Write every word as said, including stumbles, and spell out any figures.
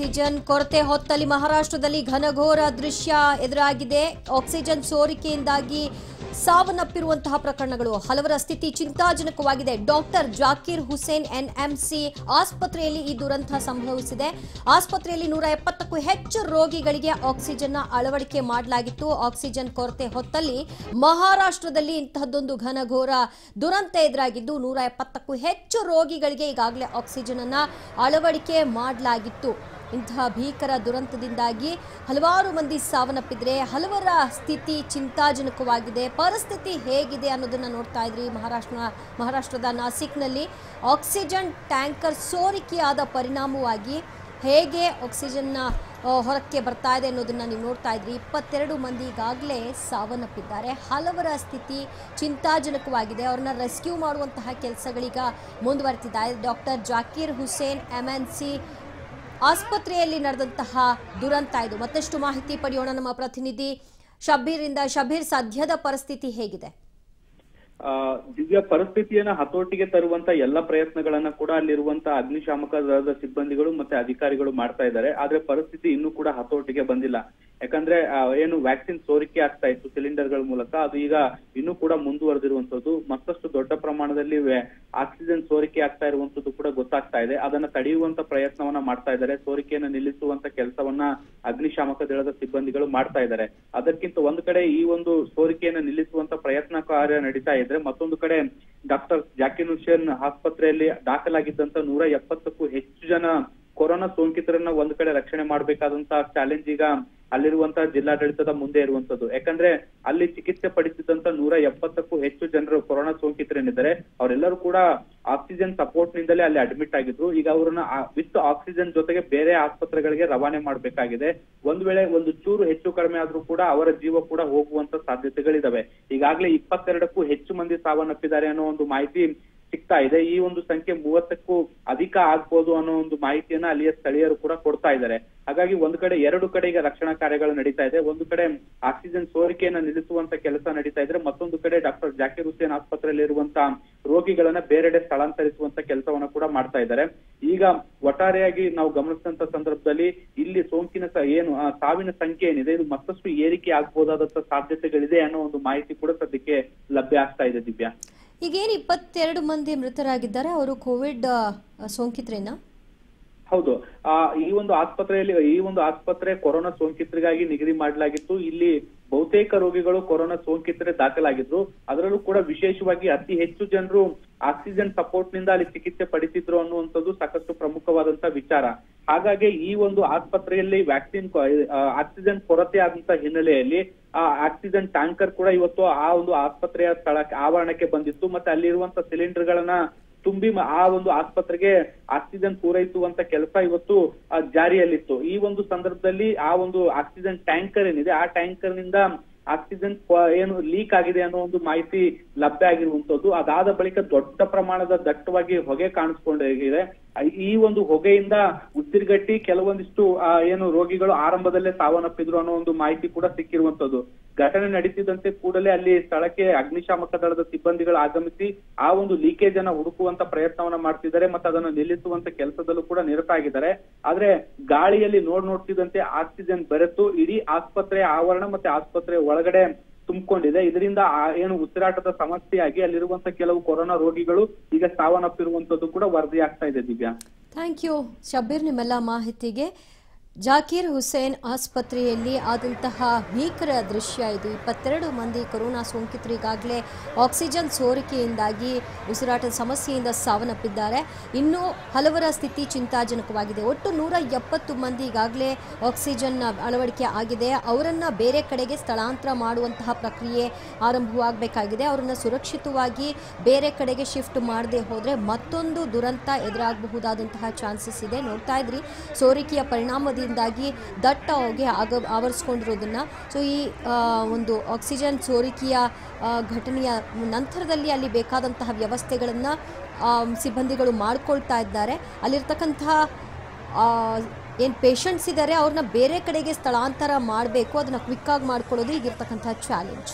Oxygen ಕೊರತೆ ಹೊತ್ತಲ್ಲಿ ಮಹಾರಾಷ್ಟ್ರದಲ್ಲಿ ಘನಘೋರ ದೃಶ್ಯ ಎದುರಾಗಿದೆ. ಆಕ್ಸಿಜನ್ ಸೋರಿಕೆಯಿಂದಾಗಿ ಸಾವನ್ನಪ್ಪಿರುವಂತಹ ಪ್ರಕರಣಗಳು, ಹಲವರ ಸ್ಥಿತಿ ಚಿಂತಾಜನಕವಾಗಿದೆ. ಡಾಕ್ಟರ್ ಜಾಕೀರ್ ಹುಸೇನ್ ಎನ್ಎಂಸಿ ಆಸ್ಪತ್ರೆಯಲ್ಲಿ ಈ ದುರಂತ ಸಂಭವಿಸಿದೆ. ಆಸ್ಪತ್ರೆಯಲ್ಲಿ ನೂರ ಎಪ್ಪತ್ತಕ್ಕೂ ಹೆಚ್ಚು ರೋಗಿಗಳಿಗೆ ಆಕ್ಸಿಜನ್ ಅಳವಡಿಕೆ ಮಾಡಲಾಗಿತ್ತು. ಆಕ್ಸಿಜನ್ ಕೊರತೆ ಹೊತ್ತಲ್ಲಿ ಮಹಾರಾಷ್ಟ್ರದಲ್ಲಿ ಇಂತಹದ್ದೊಂದು ಘನಘೋರ ದುರಂತ ಎದುರಾಗಿದ್ದು, ನೂರ ಎಪ್ಪತ್ತಕ್ಕೂ ಹೆಚ್ಚು ರೋಗಿಗಳಿಗೆ ಈಗಾಗಲೇ ಆಕ್ಸಿಜನ್ ಅನ್ನ ಅಳವಡಿಕೆ ಮಾಡಲಾಗಿತ್ತು. ಇಂತಹ ಭೀಕರ ದುರಂತದಿಂದಾಗಿ ಹಲವಾರು ಮಂದಿ ಸಾವನ್ನಪ್ಪಿದ್ರೆ, ಹಲವರ ಸ್ಥಿತಿ ಚಿಂತಾಜನಕವಾಗಿದೆ. ಪರಿಸ್ಥಿತಿ ಹೇಗಿದೆ ಅನ್ನೋದನ್ನು ನೋಡ್ತಾ ಇದ್ರಿ. ಮಹಾರಾಷ್ಟ್ರ ಮಹಾರಾಷ್ಟ್ರದ ನಾಸಿಕ್ನಲ್ಲಿ ಆಕ್ಸಿಜನ್ ಟ್ಯಾಂಕರ್ ಸೋರಿಕೆಯಾದ ಪರಿಣಾಮವಾಗಿ ಹೇಗೆ ಆಕ್ಸಿಜನ್ನ ಹೊರಕ್ಕೆ ಬರ್ತಾ ಇದೆ ಅನ್ನೋದನ್ನು ನೀವು ನೋಡ್ತಾ ಇದ್ರಿ. ಇಪ್ಪತ್ತೆರಡು ಮಂದಿ ಈಗಾಗಲೇ ಸಾವನ್ನಪ್ಪಿದ್ದಾರೆ. ಹಲವರ ಸ್ಥಿತಿ ಚಿಂತಾಜನಕವಾಗಿದೆ. ಅವ್ರನ್ನ ರೆಸ್ಕ್ಯೂ ಮಾಡುವಂತಹ ಕೆಲಸಗಳೀಗ ಮುಂದುವರೆದಿದ್ದಾರೆ. Doctor Zakir Hussain M N C ಆಸ್ಪತ್ರೆಯಲ್ಲಿ ನಡೆದಂತಹ ದುರಂತ ಇದು. ಮತ್ತಷ್ಟು ಮಾಹಿತಿ ಪಡೆಯೋಣ ನಮ್ಮ ಪ್ರತಿನಿಧಿ ಶಬೀರ್ ಇಂದ. ಶಬೀರ್, ಸದ್ಯದ ಪರಿಸ್ಥಿತಿ ಹೇಗಿದೆ? ದಿವ್ಯ, ಪರಿಸ್ಥಿತಿಯನ್ನ ಹತೋಟಿಗೆ ತರುವಂತ ಎಲ್ಲ ಪ್ರಯತ್ನಗಳನ್ನ ಕೂಡ ಅಲ್ಲಿರುವಂತಹ ಅಗ್ನಿಶಾಮಕ ದಳದ ಸಿಬ್ಬಂದಿಗಳು ಮತ್ತೆ ಅಧಿಕಾರಿಗಳು ಮಾಡ್ತಾ ಇದ್ದಾರೆ. ಆದ್ರೆ ಪರಿಸ್ಥಿತಿ ಇನ್ನೂ ಕೂಡ ಹತೋಟಿಗೆ ಬಂದಿಲ್ಲ. ಯಾಕಂದ್ರೆ ಏನು ವ್ಯಾಕ್ಸಿನ್ ಸೋರಿಕೆ ಆಗ್ತಾ ಇತ್ತು ಸಿಲಿಂಡರ್ ಗಳ ಮೂಲಕ, ಅದು ಈಗ ಇನ್ನೂ ಕೂಡ ಮುಂದುವರೆದಿರುವಂತದ್ದು. ಮತ್ತಷ್ಟು ದೊಡ್ಡ ಪ್ರಮಾಣದಲ್ಲಿ ಆಕ್ಸಿಜನ್ ಸೋರಿಕೆ ಆಗ್ತಾ ಇರುವಂತದ್ದು ಕೂಡ ಗೊತ್ತಾಗ್ತಾ ಇದೆ. ಅದನ್ನ ತಡೆಯುವಂತ ಪ್ರಯತ್ನವನ್ನ ಮಾಡ್ತಾ ಇದ್ದಾರೆ. ಸೋರಿಕೆಯನ್ನು ನಿಲ್ಲಿಸುವಂತ ಕೆಲಸವನ್ನ ಅಗ್ನಿಶಾಮಕ ದಳದ ಸಿಬ್ಬಂದಿಗಳು ಮಾಡ್ತಾ ಇದ್ದಾರೆ. ಅದಕ್ಕಿಂತ ಒಂದು ಕಡೆ ಈ ಒಂದು ಸೋರಿಕೆಯನ್ನು ನಿಲ್ಲಿಸುವಂತ ಪ್ರಯತ್ನ ಕಾರ್ಯ ನಡೀತಾ ಇದ್ರೆ, ಮತ್ತೊಂದು ಕಡೆ ಡಾಕ್ಟರ್ ಜಾಕೀರ್ ಹುಸೇನ್ ಆಸ್ಪತ್ರೆಯಲ್ಲಿ ದಾಖಲಾಗಿದ್ದಂತ ನೂರ ಎಪ್ಪತ್ತಕ್ಕೂ ಹೆಚ್ಚು ಜನ ಕೊರೋನಾ ಸೋಂಕಿತರನ್ನ ಒಂದ್ ಕಡೆ ರಕ್ಷಣೆ ಮಾಡ್ಬೇಕಾದಂತ ಚಾಲೆಂಜ್ ಈಗ ಅಲ್ಲಿರುವಂತಹ ಜಿಲ್ಲಾಡಳಿತದ ಮುಂದೆ ಇರುವಂತದ್ದು. ಯಾಕಂದ್ರೆ ಅಲ್ಲಿ ಚಿಕಿತ್ಸೆ ಪಡಿಸಿದಂತ ನೂರ ಎಪ್ಪತ್ತಕ್ಕೂ ಹೆಚ್ಚು ಜನರು ಕೊರೋನಾ ಸೋಂಕಿತರೇನಿದ್ದಾರೆ, ಅವರೆಲ್ಲರೂ ಕೂಡ ಆಕ್ಸಿಜನ್ ಸಪೋರ್ಟ್ ನಿಂದಲೇ ಅಲ್ಲಿ ಅಡ್ಮಿಟ್ ಆಗಿದ್ರು. ಈಗ ಅವರನ್ನ ವಿತ್ ಆಕ್ಸಿಜನ್ ಜೊತೆಗೆ ಬೇರೆ ಆಸ್ಪತ್ರೆಗಳಿಗೆ ರವಾನೆ ಮಾಡ್ಬೇಕಾಗಿದೆ. ಒಂದ್ ವೇಳೆ ಒಂದು ಚೂರು ಹೆಚ್ಚು ಕಡಿಮೆ ಆದ್ರೂ ಕೂಡ ಅವರ ಜೀವ ಕೂಡ ಹೋಗುವಂತ ಸಾಧ್ಯತೆಗಳಿದಾವೆ. ಈಗಾಗಲೇ ಇಪ್ಪತ್ತೆರಡಕ್ಕೂ ಹೆಚ್ಚು ಮಂದಿ ಸಾವನ್ನಪ್ಪಿದ್ದಾರೆ ಅನ್ನೋ ಒಂದು ಮಾಹಿತಿ ಸಿಗ್ತಾ ಇದೆ. ಈ ಒಂದು ಸಂಖ್ಯೆ ಮೂವತ್ತಕ್ಕೂ ಅಧಿಕ ಆಗ್ಬೋದು ಅನ್ನೋ ಒಂದು ಮಾಹಿತಿಯನ್ನ ಅಲ್ಲಿಯ ಸ್ಥಳೀಯರು ಕೂಡ ಕೊಡ್ತಾ ಇದ್ದಾರೆ. ಹಾಗಾಗಿ ಒಂದು ಕಡೆ ಎರಡು ಕಡೆ ಈಗ ರಕ್ಷಣಾ ಕಾರ್ಯಗಳು ನಡೀತಾ ಇದೆ. ಒಂದು ಕಡೆ ಆಕ್ಸಿಜನ್ ಸೋರಿಕೆಯನ್ನ ನಿಲ್ಲಿಸುವಂತ ಕೆಲಸ ನಡೀತಾ ಇದ್ರೆ, ಮತ್ತೊಂದು ಕಡೆ ಡಾಕ್ಟರ್ ಜಾಕೀರ್ ಹುಸೇನ್ ಆಸ್ಪತ್ರೆಯಲ್ಲಿ ಇರುವಂತಹ ರೋಗಿಗಳನ್ನ ಬೇರೆಡೆ ಸ್ಥಳಾಂತರಿಸುವಂತ ಕೆಲಸವನ್ನ ಕೂಡ ಮಾಡ್ತಾ ಇದ್ದಾರೆ. ಈಗ ಒಟ್ಟಾರೆಯಾಗಿ ನಾವು ಗಮನಿಸಿದಂತ ಸಂದರ್ಭದಲ್ಲಿ ಇಲ್ಲಿ ಸೋಂಕಿನ ಏನು ಸಾವಿನ ಸಂಖ್ಯೆ ಏನಿದೆ, ಇದು ಮತ್ತಷ್ಟು ಏರಿಕೆ ಆಗ್ಬೋದಾದಂತ ಸಾಧ್ಯತೆಗಳಿದೆ ಅನ್ನೋ ಒಂದು ಮಾಹಿತಿ ಕೂಡ ಸದ್ಯಕ್ಕೆ ಲಭ್ಯ ಆಗ್ತಾ ಇದೆ. ದಿವ್ಯಾ, ಈಗೇನು ಇಪ್ಪತ್ತೆರಡು ಮಂದಿ ಮೃತರಾಗಿದ್ದಾರೆ, ಅವರು ಕೋವಿಡ್ ಸೋಂಕಿತರೇನಾ? ಹೌದು, ಆ ಈ ಒಂದು ಆಸ್ಪತ್ರೆಯಲ್ಲಿ ಈ ಒಂದು ಆಸ್ಪತ್ರೆ ಕೊರೋನಾ ಸೋಂಕಿತರಿಗಾಗಿ ನಿಗದಿ ಮಾಡಲಾಗಿತ್ತು. ಇಲ್ಲಿ ಬಹುತೇಕ ರೋಗಿಗಳು ಕೊರೋನಾ ಸೋಂಕಿತರೆ ದಾಖಲಾಗಿದ್ರು. ಅದರಲ್ಲೂ ಕೂಡ ವಿಶೇಷವಾಗಿ ಅತಿ ಹೆಚ್ಚು ಜನರು ಆಕ್ಸಿಜನ್ ಸಪೋರ್ಟ್ ನಿಂದ ಅಲ್ಲಿ ಚಿಕಿತ್ಸೆ ಪಡಿಸಿದ್ರು ಅನ್ನುವಂಥದ್ದು ಸಾಕಷ್ಟು ಪ್ರಮುಖವಾದಂತಹ ವಿಚಾರ. ಹಾಗಾಗಿ ಈ ಒಂದು ಆಸ್ಪತ್ರೆಯಲ್ಲಿ ವ್ಯಾಕ್ಸಿನ್ ಆಕ್ಸಿಜನ್ ಕೊರತೆ ಆದಂತ ಹಿನ್ನೆಲೆಯಲ್ಲಿ ಆ ಆಕ್ಸಿಜನ್ ಟ್ಯಾಂಕರ್ ಕೂಡ ಇವತ್ತು ಆ ಒಂದು ಆಸ್ಪತ್ರೆಯ ಸ್ಥಳಕ್ಕೆ ಆವರಣಕ್ಕೆ ಬಂದಿತ್ತು. ಮತ್ತೆ ಅಲ್ಲಿರುವಂತ ಸಿಲಿಂಡರ್ ಗಳನ್ನ ತುಂಬಿ ಆ ಒಂದು ಆಸ್ಪತ್ರೆಗೆ ಆಕ್ಸಿಜನ್ ಪೂರೈಸುವಂತ ಕೆಲಸ ಇವತ್ತು ಜಾರಿಯಲ್ಲಿತ್ತು. ಈ ಒಂದು ಸಂದರ್ಭದಲ್ಲಿ ಆ ಒಂದು ಆಕ್ಸಿಜನ್ ಟ್ಯಾಂಕರ್ ಏನಿದೆ, ಆ ಟ್ಯಾಂಕರ್ ನಿಂದ ಆಕ್ಸಿಜನ್ ಏನು ಲೀಕ್ ಆಗಿದೆ ಅನ್ನೋ ಒಂದು ಮಾಹಿತಿ ಲಭ್ಯ ಆಗಿರುವಂತದ್ದು. ಅದಾದ ಬಳಿಕ ದೊಡ್ಡ ಪ್ರಮಾಣದ ದಟ್ಟವಾಗಿ ಹೊಗೆ ಕಾಣಿಸ್ಕೊಂಡಿದೆ. ಈ ಒಂದು ಹೊಗೆಯಿಂದ ಉಸಿರುಗಟ್ಟಿ ಕೆಲವೊಂದಿಷ್ಟು ಏನು ರೋಗಿಗಳು ಆರಂಭದಲ್ಲೇ ಸಾವನ್ನಪ್ಪಿದ್ರು ಅನ್ನೋ ಒಂದು ಮಾಹಿತಿ ಕೂಡ ಸಿಕ್ಕಿರುವಂತದ್ದು. ಘಟನೆ ನಡೀತಿದಂತೆ ಕೂಡಲೇ ಅಲ್ಲಿ ಸ್ಥಳಕ್ಕೆ ಅಗ್ನಿಶಾಮಕ ದಳದ ಸಿಬ್ಬಂದಿಗಳು ಆಗಮಿಸಿ ಆ ಒಂದು ಲೀಕೇಜ್ ಅನ್ನ ಹುಡುಕುವಂತ ಪ್ರಯತ್ನವನ್ನ ಮಾಡ್ತಿದ್ದಾರೆ. ಮತ್ತೆ ಅದನ್ನು ನಿಲ್ಲಿಸುವಂತ ಕೆಲಸದಲ್ಲೂ ಕೂಡ ನಿರತಾಗಿದ್ದಾರೆ. ಆದ್ರೆ ಗಾಳಿಯಲ್ಲಿ ನೋಡ್ ನೋಡ್ತಿದಂತೆ ಆಕ್ಸಿಜನ್ ಬೆರೆತು ಇಡೀ ಆಸ್ಪತ್ರೆ ಆವರಣ ಮತ್ತೆ ಆಸ್ಪತ್ರೆ ಒಳಗಡೆ ತುಂಬಿಕೊಂಡಿದೆ. ಇದರಿಂದ ಏನು ಉಸಿರಾಟದ ಸಮಸ್ಯೆಯಾಗಿ ಅಲ್ಲಿರುವಂತ ಕೆಲವು ಕೊರೋನಾ ರೋಗಿಗಳು ಈಗ ಸಾವನ್ನಪ್ಪಿರುವಂತದ್ದು ಕೂಡ ವರದಿಯಾಗ್ತಾ ಇದೆ. ದಿವ್ಯಾ, ಥ್ಯಾಂಕ್ ಯು ಶಬೀರ್ ನಿಮ್ಮೆಲ್ಲ ಮಾಹಿತಿಗೆ. ಜಾಕೀರ್ ಹುಸೇನ್ ಆಸ್ಪತ್ರೆಯಲ್ಲಿ ಆದಂತಹ ಭೀಕರ ದೃಶ್ಯ ಇದು. ಇಪ್ಪತ್ತೆರಡು ಮಂದಿ ಕೊರೋನಾ ಸೋಂಕಿತರಿಗಾಗಲೇ ಆಕ್ಸಿಜನ್ ಸೋರಿಕೆಯಿಂದಾಗಿ ಉಸಿರಾಟದ ಸಮಸ್ಯೆಯಿಂದ ಸಾವನ್ನಪ್ಪಿದ್ದಾರೆ. ಇನ್ನೂ ಹಲವರ ಸ್ಥಿತಿ ಚಿಂತಾಜನಕವಾಗಿದೆ. ಒಟ್ಟು ನೂರ ಎಪ್ಪತ್ತು ಮಂದಿ ಈಗಾಗಲೇ ಆಕ್ಸಿಜನ್ ಅಳವಡಿಕೆ ಆಗಿದೆ. ಅವರನ್ನು ಬೇರೆ ಕಡೆಗೆ ಸ್ಥಳಾಂತರ ಮಾಡುವಂತಹ ಪ್ರಕ್ರಿಯೆ ಆರಂಭವಾಗಬೇಕಾಗಿದೆ. ಅವರನ್ನು ಸುರಕ್ಷಿತವಾಗಿ ಬೇರೆ ಕಡೆಗೆ ಶಿಫ್ಟ್ ಮಾಡದೆ ಹೋದರೆ ಮತ್ತೊಂದು ದುರಂತ ಎದುರಾಗಬಹುದಾದಂತಹ ಚಾನ್ಸಸ್ ಇದೆ. ನೋಡ್ತಾ ಇದ್ರಿ ಸೋರಿಕೆಯ ಪರಿಣಾಮದ ಾಗಿ ದಟ್ಟ ಹೋಗಿ ಆಗ ಆವರಿಸ್ಕೊಂಡಿರೋದನ್ನು. ಸೊ ಈ ಒಂದು ಆಕ್ಸಿಜನ್ ಸೋರಿಕೆಯ ಘಟನೆಯ ನಂತರದಲ್ಲಿ ಅಲ್ಲಿ ಬೇಕಾದಂತಹ ವ್ಯವಸ್ಥೆಗಳನ್ನು ಸಿಬ್ಬಂದಿಗಳು ಮಾಡಿಕೊಳ್ತಾ ಇದ್ದಾರೆ. ಅಲ್ಲಿರ್ತಕ್ಕಂತಹ ಏನು ಪೇಷಂಟ್ಸ್ ಇದ್ದಾರೆ, ಅವ್ರನ್ನ ಬೇರೆ ಕಡೆಗೆ ಸ್ಥಳಾಂತರ ಮಾಡಬೇಕು, ಅದನ್ನು ಕ್ವಿಕ್ಕಾಗಿ ಮಾಡ್ಕೊಳ್ಳೋದು ಈಗಿರ್ತಕ್ಕಂಥ ಚಾಲೆಂಜ್.